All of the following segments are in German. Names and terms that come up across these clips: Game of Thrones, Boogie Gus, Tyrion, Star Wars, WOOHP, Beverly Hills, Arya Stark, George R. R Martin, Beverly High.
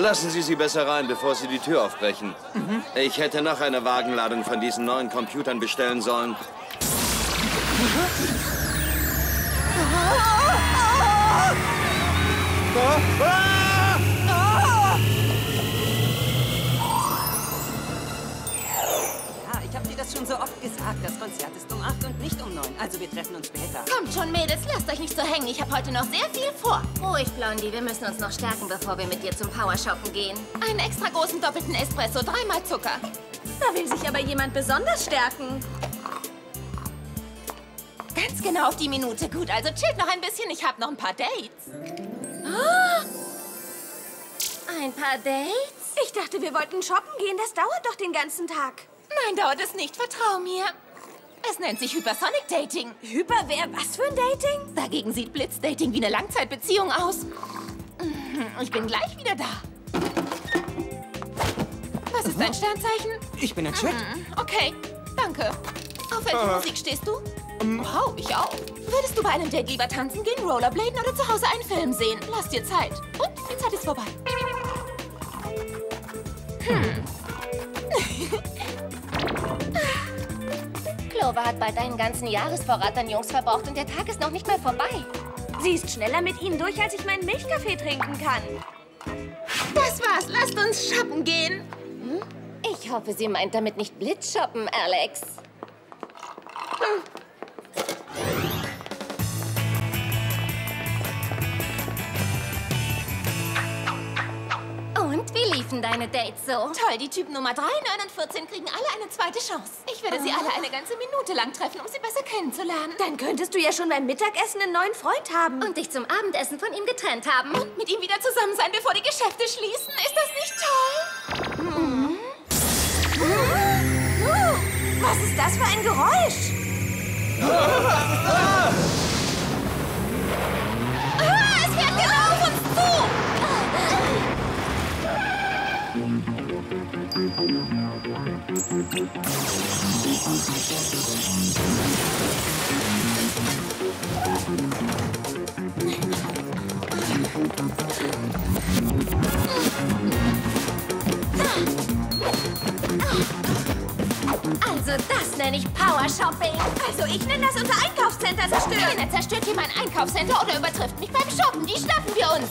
Lassen Sie sie besser rein, bevor Sie die Tür aufbrechen. Mhm. Ich hätte noch eine Wagenladung von diesen neuen Computern bestellen sollen. Ja, ich habe dir das schon so oft gesagt. Das Konzert ist um 8 und nicht um 9. Also wir treffen uns später. Kommt schon, Mädels, lasst euch nicht so hängen. Ich habe heute noch sehr viel vor. Ruhig, Blondie. Wir müssen uns noch stärken, bevor wir mit dir zum Powershoppen gehen. Einen extra großen doppelten Espresso, 3-mal Zucker. Da will sich aber jemand besonders stärken. Ganz genau auf die Minute. Gut, also chillt noch ein bisschen. Ich habe noch ein paar Dates. Oh! Ein paar Dates? Ich dachte, wir wollten shoppen gehen. Das dauert doch den ganzen Tag. Nein, dauert es nicht. Vertrau mir. Es nennt sich Hypersonic Dating. Hyperwehr? Was für ein Dating? Dagegen sieht Blitzdating wie eine Langzeitbeziehung aus. Ich bin gleich wieder da. Was ist dein Sternzeichen? Ich bin ein Schwert. Okay, danke. Auf welche Musik stehst du? Wow, ich auch. Würdest du bei einem Date lieber tanzen gehen, rollerbladen oder zu Hause einen Film sehen? Lass dir Zeit. Und die Zeit ist vorbei. Clover hat bald einen ganzen Jahresvorrat an Jungs verbraucht und der Tag ist noch nicht mal vorbei. Sie ist schneller mit ihnen durch, als ich meinen Milchkaffee trinken kann. Das war's. Lasst uns shoppen gehen. Hm? Ich hoffe, sie meint damit nicht Blitzshoppen, Alex. Und wie liefen deine Dates so? Toll, die Typen Nummer 3, 9 und 14 kriegen alle eine zweite Chance. Ich werde sie alle eine ganze Minute lang treffen, um sie besser kennenzulernen. Dann könntest du ja schon beim Mittagessen einen neuen Freund haben. Und dich zum Abendessen von ihm getrennt haben. Und mit ihm wieder zusammen sein, bevor die Geschäfte schließen. Ist das nicht toll? Mhm. Was ist das für ein Geräusch? Es fährt genau auf uns zu. Also das nenne ich Power-Shopping. Also ich nenne das unser Einkaufscenter zerstören. Keiner zerstört hier mein Einkaufscenter oder übertrifft mich beim Shoppen. Die schnappen wir uns.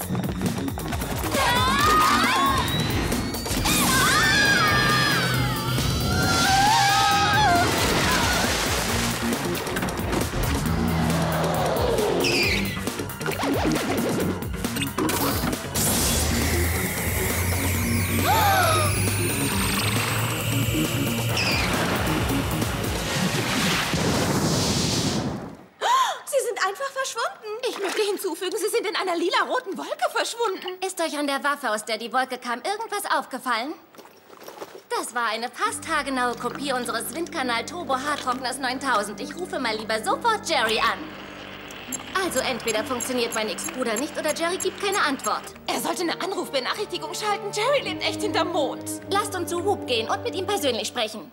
Einer lila-roten Wolke verschwunden. Ist euch an der Waffe, aus der die Wolke kam, irgendwas aufgefallen? Das war eine fast haargenaue Kopie unseres Windkanal-Turbo-Haartrockners 9000. Ich rufe mal lieber sofort Jerry an. Also entweder funktioniert mein Ex-Bruder nicht oder Jerry gibt keine Antwort. Er sollte eine Anrufbenachrichtigung schalten. Jerry lebt echt hinterm Mond. Lasst uns zu WOOHP gehen und mit ihm persönlich sprechen.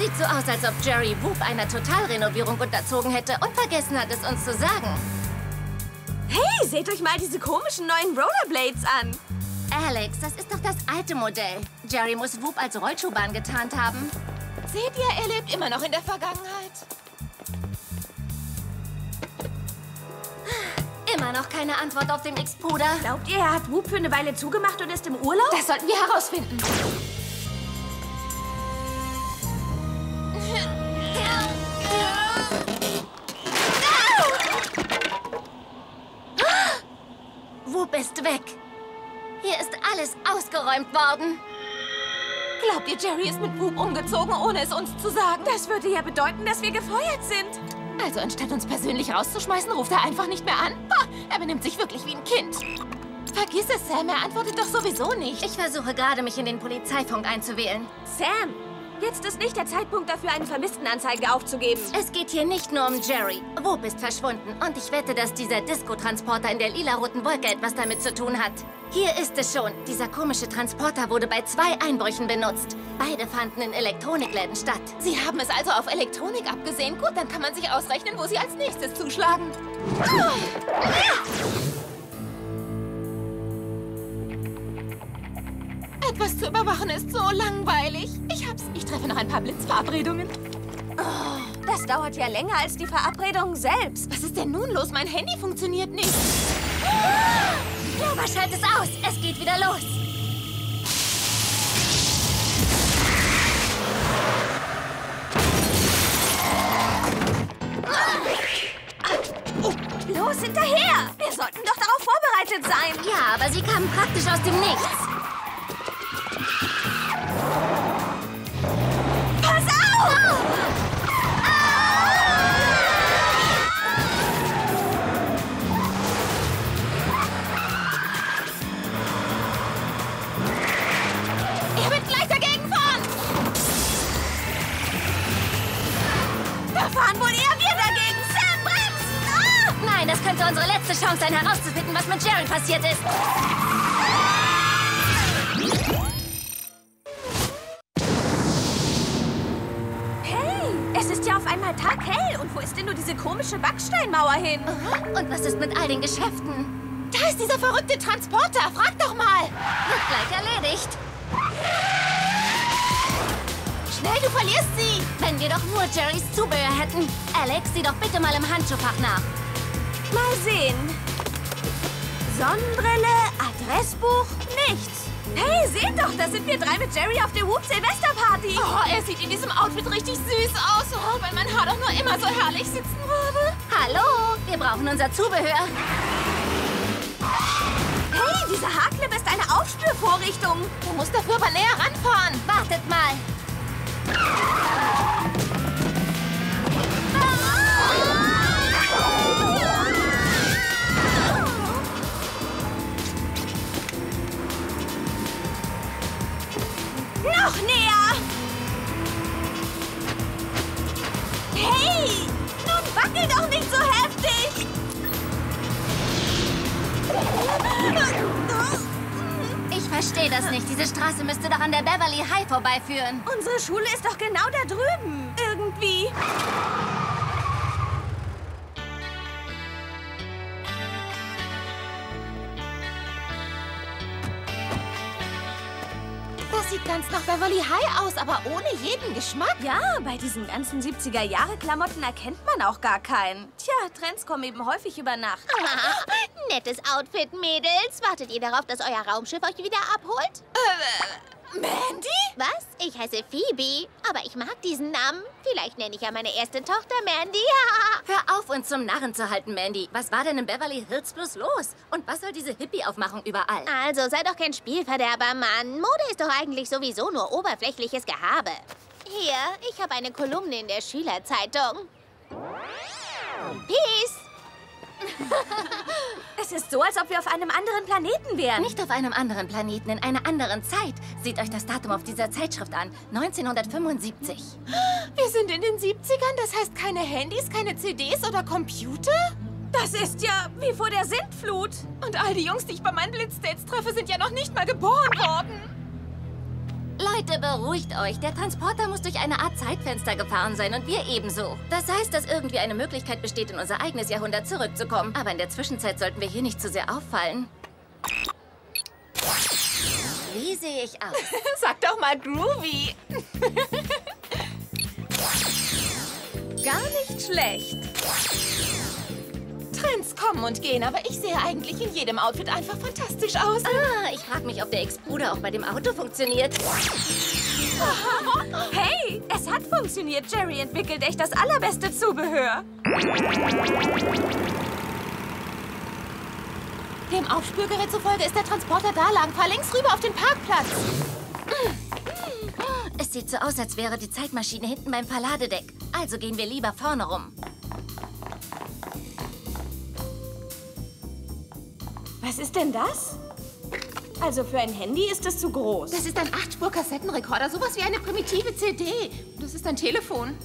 Sieht so aus, als ob Jerry WOOHP einer Totalrenovierung unterzogen hätte und vergessen hat, es uns zu sagen. Hey, seht euch mal diese komischen neuen Rollerblades an. Alex, das ist doch das alte Modell. Jerry muss WOOHP als Rollschuhbahn getarnt haben. Seht ihr, er lebt immer noch in der Vergangenheit. Immer noch keine Antwort auf den Ex-Bruder. Glaubt ihr, er hat WOOHP für eine Weile zugemacht und ist im Urlaub? Das sollten wir herausfinden. WOOHP ist weg. Hier ist alles ausgeräumt worden. Glaubt ihr, Jerry ist mit WOOHP umgezogen, ohne es uns zu sagen? Das würde ja bedeuten, dass wir gefeuert sind. Also anstatt uns persönlich rauszuschmeißen, ruft er einfach nicht mehr an. Boah, er benimmt sich wirklich wie ein Kind. Vergiss es, Sam. Er antwortet doch sowieso nicht. Ich versuche gerade, mich in den Polizeifunk einzuwählen. Sam! Jetzt ist nicht der Zeitpunkt dafür, eine Vermisstenanzeige aufzugeben. Es geht hier nicht nur um Jerry. WOOHP ist verschwunden und ich wette, dass dieser Disco-Transporter in der lila-roten Wolke etwas damit zu tun hat. Hier ist es schon. Dieser komische Transporter wurde bei 2 Einbrüchen benutzt. Beide fanden in Elektronikläden statt. Sie haben es also auf Elektronik abgesehen? Gut, dann kann man sich ausrechnen, wo Sie als nächstes zuschlagen. Etwas zu überwachen ist so langweilig. Ich hab's. Ich treffe noch ein paar Blitzverabredungen. Oh, das dauert ja länger als die Verabredung selbst. Was ist denn nun los? Mein Handy funktioniert nicht. Clover, schalt es aus. Es geht wieder los. Los, hinterher! Wir sollten doch darauf vorbereitet sein. Ja, aber sie kamen praktisch aus dem Nichts. Das könnte unsere letzte Chance sein, herauszufinden, was mit Jerry passiert ist. Hey, es ist ja auf einmal taghell. Und wo ist denn nur diese komische Backsteinmauer hin? Und was ist mit all den Geschäften? Da ist dieser verrückte Transporter. Frag doch mal. Wird gleich erledigt. Schnell, du verlierst sie. Wenn wir doch nur Jerrys Zubehör hätten. Alex, sieh doch bitte mal im Handschuhfach nach. Mal sehen. Sonnenbrille, Adressbuch, nichts. Hey, seht doch, da sind wir 3 mit Jerry auf der WOOHP Silvesterparty. Oh, er sieht in diesem Outfit richtig süß aus. Oh, wenn mein Haar doch nur immer so herrlich sitzen würde. Hallo, wir brauchen unser Zubehör. Hey, diese Haarclip ist eine Aufspürvorrichtung. Du musst dafür aber näher ranfahren. Wartet mal. Noch näher! Hey! Nun wackel doch nicht so heftig! Ich verstehe das nicht. Diese Straße müsste doch an der Beverly High vorbeiführen. Unsere Schule ist doch genau da drüben. Irgendwie. Sieht ganz nach Beverly High aus, aber ohne jeden Geschmack. Ja, bei diesen ganzen 70er-Jahre-Klamotten erkennt man auch gar keinen. Tja, Trends kommen eben häufig über Nacht. Ah, nettes Outfit, Mädels. Wartet ihr darauf, dass euer Raumschiff euch wieder abholt? Mandy? Was? Ich heiße Phoebe, aber ich mag diesen Namen. Vielleicht nenne ich ja meine erste Tochter Mandy. Hör auf, uns zum Narren zu halten, Mandy. Was war denn in Beverly Hills bloß los? Und was soll diese Hippie-Aufmachung überall? Also, sei doch kein Spielverderber, Mann. Mode ist doch eigentlich sowieso nur oberflächliches Gehabe. Hier, ich habe eine Kolumne in der Schülerzeitung. Peace! Es ist so, als ob wir auf einem anderen Planeten wären. Nicht auf einem anderen Planeten, in einer anderen Zeit. Seht euch das Datum auf dieser Zeitschrift an. 1975. Wir sind in den 70ern? Das heißt, keine Handys, keine CDs oder Computer? Das ist ja wie vor der Sintflut. Und all die Jungs, die ich bei meinen Blitzdates treffe, sind ja noch nicht mal geboren worden. Leute, beruhigt euch. Der Transporter muss durch eine Art Zeitfenster gefahren sein und wir ebenso. Das heißt, dass irgendwie eine Möglichkeit besteht, in unser eigenes Jahrhundert zurückzukommen. Aber in der Zwischenzeit sollten wir hier nicht zu sehr auffallen. Wie sehe ich aus? Sag doch mal groovy. Gar nicht schlecht. Trends kommen und gehen, aber ich sehe eigentlich in jedem Outfit einfach fantastisch aus. Ah, ich frage mich, ob der Ex-Bruder auch bei dem Auto funktioniert. Hey, es hat funktioniert. Jerry entwickelt echt das allerbeste Zubehör. Dem Aufspürgerät zufolge ist der Transporter da lang. Fahr links rüber auf den Parkplatz. Es sieht so aus, als wäre die Zeitmaschine hinten beim Verladedeck. Also gehen wir lieber vorne rum. Was ist denn das? Also für ein Handy ist das zu groß. Das ist ein 8-Spur-Kassettenrekorder, sowas wie eine primitive CD. Das ist ein Telefon.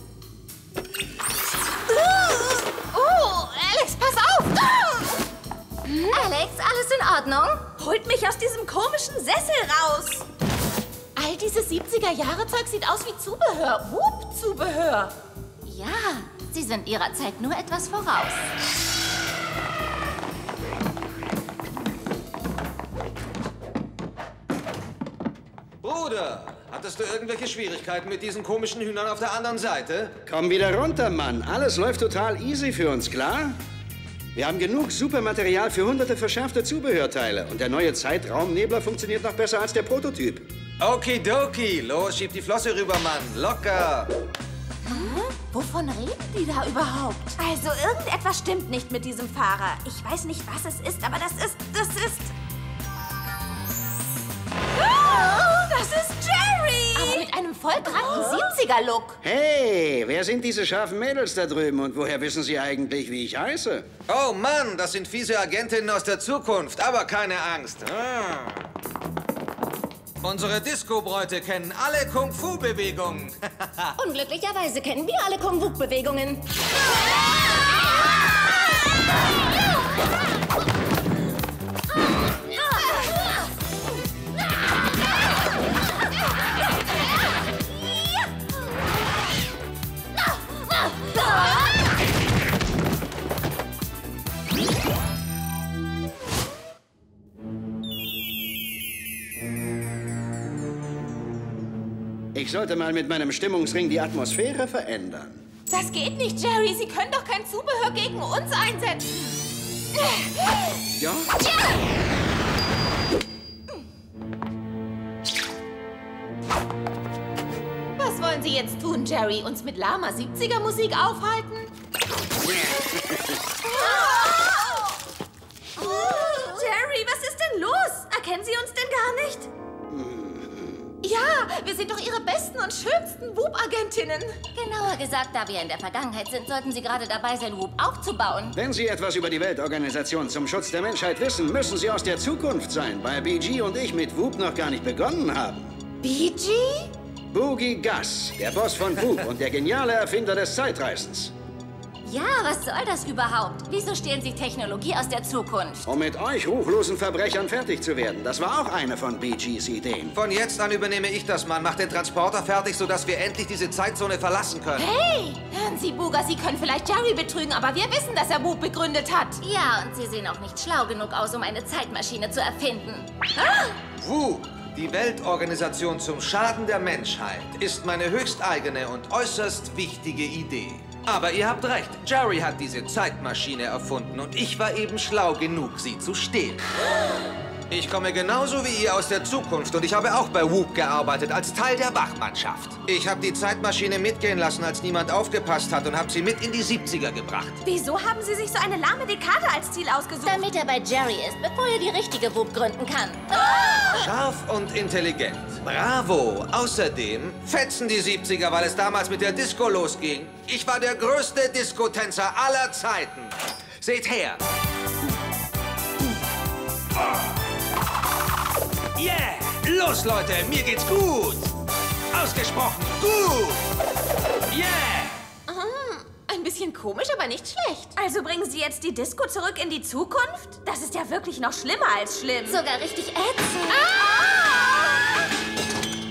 Oh, Alex, pass auf! Alex, alles in Ordnung? Holt mich aus diesem komischen Sessel raus! All dieses 70er-Jahre-Zeug sieht aus wie Zubehör. WOOHP-Zubehör. Ja, sie sind ihrer Zeit nur etwas voraus. Bruder, hattest du irgendwelche Schwierigkeiten mit diesen komischen Hühnern auf der anderen Seite? Komm wieder runter, Mann. Alles läuft total easy für uns, klar? Wir haben genug Supermaterial für hunderte verschärfte Zubehörteile. Und der neue Zeitraumnebler funktioniert noch besser als der Prototyp. Okidoki, los, schieb die Flosse rüber, Mann. Locker. Wovon reden die da überhaupt? Also, irgendetwas stimmt nicht mit diesem Fahrer. Ich weiß nicht, was es ist, aber das ist... Oh, das ist Jerry! Aber mit einem vollbrannten 70er-Look. Hey, wer sind diese scharfen Mädels da drüben und woher wissen sie eigentlich, wie ich heiße? Oh Mann, das sind fiese Agentinnen aus der Zukunft, aber keine Angst. Unsere Disco-Bräute kennen alle Kung-Fu-Bewegungen. Unglücklicherweise kennen wir alle Kung-Fu-Bewegungen. Ich sollte mal mit meinem Stimmungsring die Atmosphäre verändern. Das geht nicht, Jerry. Sie können doch kein Zubehör gegen uns einsetzen. Ja? Ja! Was wollen Sie jetzt tun, Jerry? Uns mit lahmer 70er-Musik aufhalten? Oh! Jerry, was ist denn los? Erkennen Sie uns denn gar nicht? Ja, wir sind doch Ihre besten und schönsten WOOHP-Agentinnen. Genauer gesagt, da wir in der Vergangenheit sind, sollten Sie gerade dabei sein, WOOHP aufzubauen. Wenn Sie etwas über die Weltorganisation zum Schutz der Menschheit wissen, müssen Sie aus der Zukunft sein, weil BG und ich mit WOOHP noch gar nicht begonnen haben. BG? Boogie Gus, der Boss von WOOHP und der geniale Erfinder des Zeitreisens. Ja, was soll das überhaupt? Wieso stehlen Sie Technologie aus der Zukunft? Um mit euch ruchlosen Verbrechern fertig zu werden. Das war auch eine von BGs Ideen. Von jetzt an übernehme ich das, Mann. Mach den Transporter fertig, sodass wir endlich diese Zeitzone verlassen können. Hey! Hören Sie, Booger, Sie können vielleicht Jerry betrügen, aber wir wissen, dass er WOOHP begründet hat. Ja, und Sie sehen auch nicht schlau genug aus, um eine Zeitmaschine zu erfinden. WOOHP, die Weltorganisation zum Schaden der Menschheit, ist meine höchsteigene und äußerst wichtige Idee. Aber ihr habt recht, Jerry hat diese Zeitmaschine erfunden und ich war eben schlau genug, sie zu stehlen. Ich komme genauso wie ihr aus der Zukunft und ich habe auch bei WOOHP gearbeitet, als Teil der Wachmannschaft. Ich habe die Zeitmaschine mitgehen lassen, als niemand aufgepasst hat und habe sie mit in die 70er gebracht. Wieso haben Sie sich so eine lahme Dekade als Ziel ausgesucht? Damit er bei Jerry ist, bevor er die richtige WOOHP gründen kann. Scharf und intelligent. Bravo! Außerdem fetzen die 70er, weil es damals mit der Disco losging. Ich war der größte Disco-Tänzer aller Zeiten. Seht her! Yeah! Los, Leute! Mir geht's gut! Ausgesprochen gut! Yeah! Ein bisschen komisch, aber nicht schlecht. Also bringen Sie jetzt die Disco zurück in die Zukunft? Das ist ja wirklich noch schlimmer als schlimm. Sogar richtig ätzend.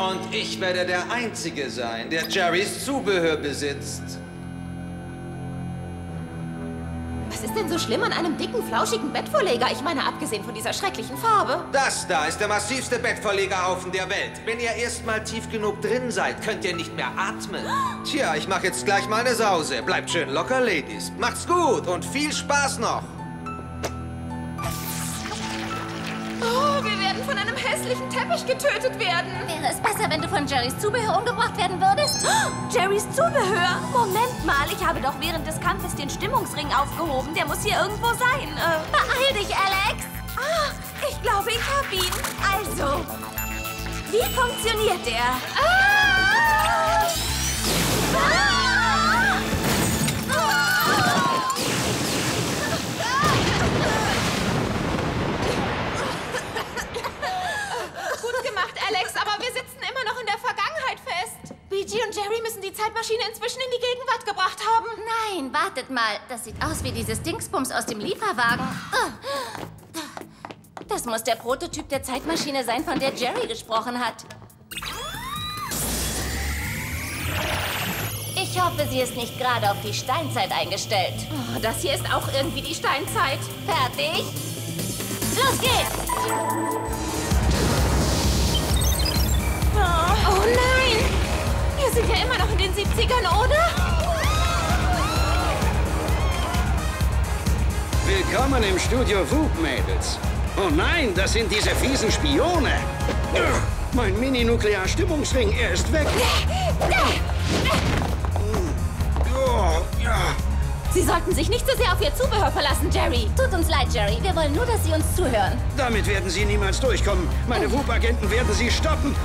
Und ich werde der Einzige sein, der Jerrys Zubehör besitzt. Was ist denn so schlimm an einem dicken, flauschigen Bettvorleger? Ich meine, abgesehen von dieser schrecklichen Farbe. Das da ist der massivste Bettvorlegerhaufen der Welt. Wenn ihr erstmal tief genug drin seid, könnt ihr nicht mehr atmen. Tja, ich mache jetzt gleich mal eine Sause. Bleibt schön locker, Ladies. Macht's gut und viel Spaß noch. Oh, wir werden von einem hässlichen Teppich getötet werden. Wäre es besser, wenn du von Jerrys Zubehör umgebracht werden würdest? Oh, Jerrys Zubehör? Moment mal, ich habe doch während des Kampfes den Stimmungsring aufgehoben. Der muss hier irgendwo sein. Beeil dich, Alex. Ich glaube, ich hab ihn. Also, wie funktioniert der? Wartet mal, das sieht aus wie dieses Dingsbums aus dem Lieferwagen. Das muss der Prototyp der Zeitmaschine sein, von der Jerry gesprochen hat. Ich hoffe, sie ist nicht gerade auf die Steinzeit eingestellt. Oh, das hier ist auch irgendwie die Steinzeit. Fertig? Los geht's! Oh nein! Wir sind ja immer noch in den 70ern, oder? Willkommen im Studio WOOHP, Mädels. Oh nein, das sind diese fiesen Spione. Mein Mini-Nuklear-Stimmungsring, er ist weg. Sie sollten sich nicht so sehr auf Ihr Zubehör verlassen, Jerry. Tut uns leid, Jerry. Wir wollen nur, dass Sie uns zuhören. Damit werden Sie niemals durchkommen. Meine WOOHP-Agenten werden Sie stoppen.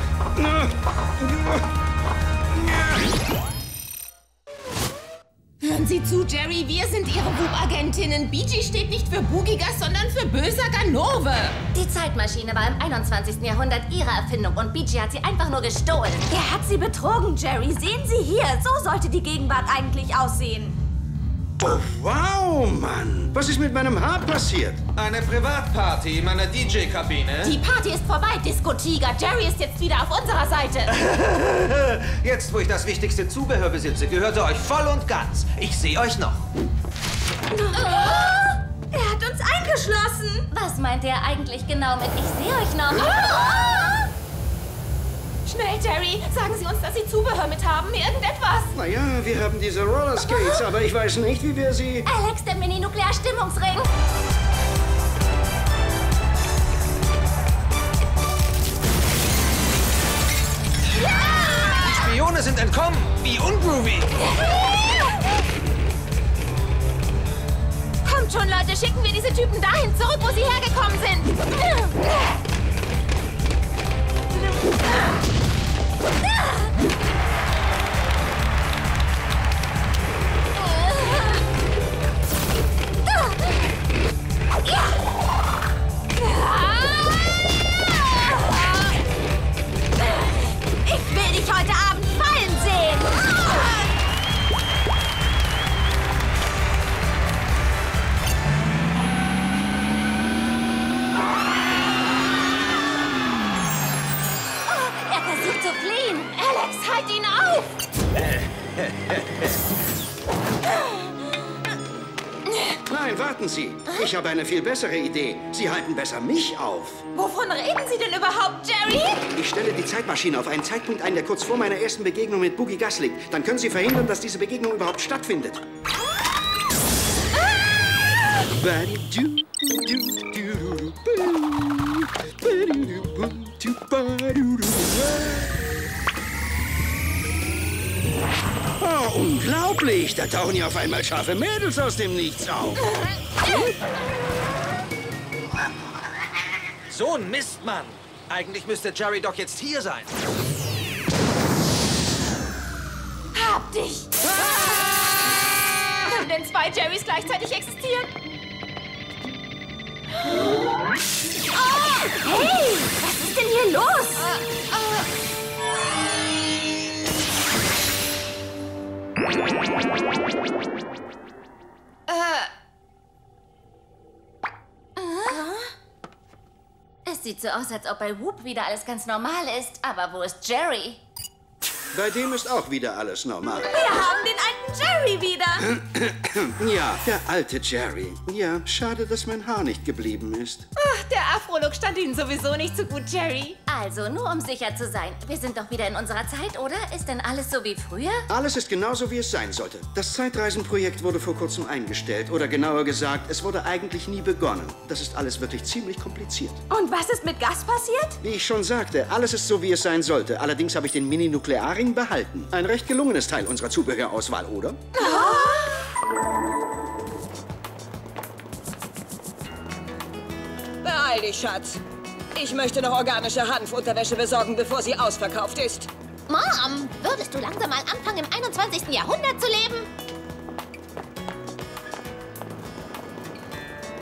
Hören Sie zu, Jerry. Wir sind Ihre WOOHP-Agentinnen. BG steht nicht für Boogie Gus, sondern für böser Ganove. Die Zeitmaschine war im 21. Jahrhundert Ihre Erfindung und BG hat sie einfach nur gestohlen. Er hat Sie betrogen, Jerry. Sehen Sie hier. So sollte die Gegenwart eigentlich aussehen. Oh, wow, Mann! Was ist mit meinem Haar passiert? Eine Privatparty in meiner DJ-Kabine. Die Party ist vorbei, Disco-Tiger. Jerry ist jetzt wieder auf unserer Seite. Jetzt, wo ich das wichtigste Zubehör besitze, gehört er euch voll und ganz. Ich sehe euch noch. Oh, er hat uns eingeschlossen. Was meint er eigentlich genau mit ich sehe euch noch? Schnell, Jerry, sagen Sie uns, dass Sie Zubehör mit haben, irgendetwas. Na ja, wir haben diese Rollerskates, aber ich weiß nicht, wie wir sie... Alex, der Mini-Nuklear-Stimmungsring. Ja! Die Spione sind entkommen, wie ungroovy. Kommt schon, Leute, schicken wir diese Typen dahin zurück, wo sie hergekommen sind. Ich will dich heute Abend fallen sehen. Alex, halt ihn auf! Nein, warten Sie. Ich habe eine viel bessere Idee. Sie halten besser mich auf. Wovon reden Sie denn überhaupt, Jerry? Ich stelle die Zeitmaschine auf einen Zeitpunkt ein, der kurz vor meiner ersten Begegnung mit Boogie Gus liegt. Dann können Sie verhindern, dass diese Begegnung überhaupt stattfindet. Oh, unglaublich! Da tauchen ja auf einmal scharfe Mädels aus dem Nichts auf. So ein Mistmann! Eigentlich müsste Jerry doch jetzt hier sein. Hab dich! Können denn zwei Jerrys gleichzeitig existieren? Oh, hey! Was ist denn hier los? Es sieht so aus, als ob bei WOOHP wieder alles ganz normal ist. Aber wo ist Jerry? Bei dem ist auch wieder alles normal. Wir haben den alten Jerry wieder. Ja, der alte Jerry. Ja, schade, dass mein Haar nicht geblieben ist. Ach, der Afro-Look stand Ihnen sowieso nicht so gut, Jerry. Also, nur um sicher zu sein. Wir sind doch wieder in unserer Zeit, oder? Ist denn alles so wie früher? Alles ist genauso, wie es sein sollte. Das Zeitreisenprojekt wurde vor kurzem eingestellt. Oder genauer gesagt, es wurde eigentlich nie begonnen. Das ist alles wirklich ziemlich kompliziert. Und was ist mit Gas passiert? Wie ich schon sagte, alles ist so, wie es sein sollte. Allerdings habe ich den Mini-Nuklear behalten. Ein recht gelungenes Teil unserer Zubehörauswahl, oder? Beeil dich, Schatz. Ich möchte noch organische Hanfunterwäsche besorgen, bevor sie ausverkauft ist. Mom, würdest du langsam mal anfangen, im 21. Jahrhundert zu leben?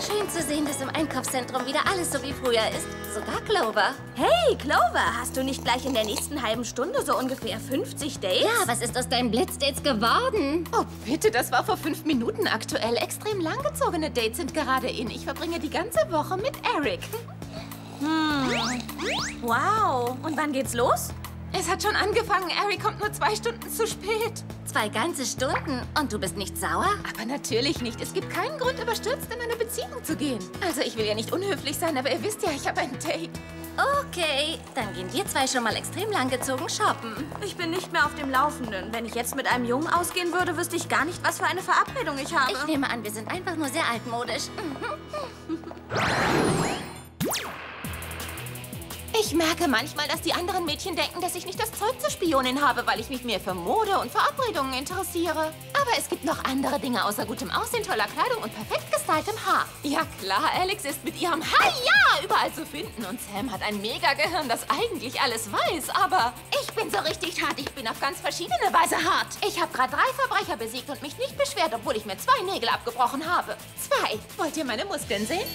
Schön zu sehen, dass im Einkaufszentrum wieder alles so wie früher ist. Sogar Clover. Hey, Clover, hast du nicht gleich in der nächsten halben Stunde so ungefähr 50 Dates? Ja, was ist aus deinen Blitzdates geworden? Oh, bitte, das war vor 5 Minuten aktuell. Extrem langgezogene Dates sind gerade in. Ich verbringe die ganze Woche mit Eric. Wow. Und wann geht's los? Es hat schon angefangen. Eric kommt nur 2 Stunden zu spät. 2 ganze Stunden? Und du bist nicht sauer? Aber natürlich nicht. Es gibt keinen Grund, überstürzt in eine Beziehung zu gehen. Also, ich will ja nicht unhöflich sein, aber ihr wisst ja, ich habe ein Date. Okay, dann gehen wir 2 schon mal extrem langgezogen shoppen. Ich bin nicht mehr auf dem Laufenden. Wenn ich jetzt mit einem Jungen ausgehen würde, wüsste ich gar nicht, was für eine Verabredung ich habe. Ich nehme an, wir sind einfach nur sehr altmodisch. Ich merke manchmal, dass die anderen Mädchen denken, dass ich nicht das Zeug zur Spionin habe, weil ich mich mehr für Mode und Verabredungen interessiere. Aber es gibt noch andere Dinge außer gutem Aussehen, toller Kleidung und perfekt gestyltem Haar. Ja klar, Alex ist mit ihrem Hi-Ja überall zu finden und Sam hat ein Mega-Gehirn, das eigentlich alles weiß, aber ich bin so richtig hart. Ich bin auf ganz verschiedene Weise hart. Ich habe gerade 3 Verbrecher besiegt und mich nicht beschwert, obwohl ich mir 2 Nägel abgebrochen habe. 2. Wollt ihr meine Muskeln sehen?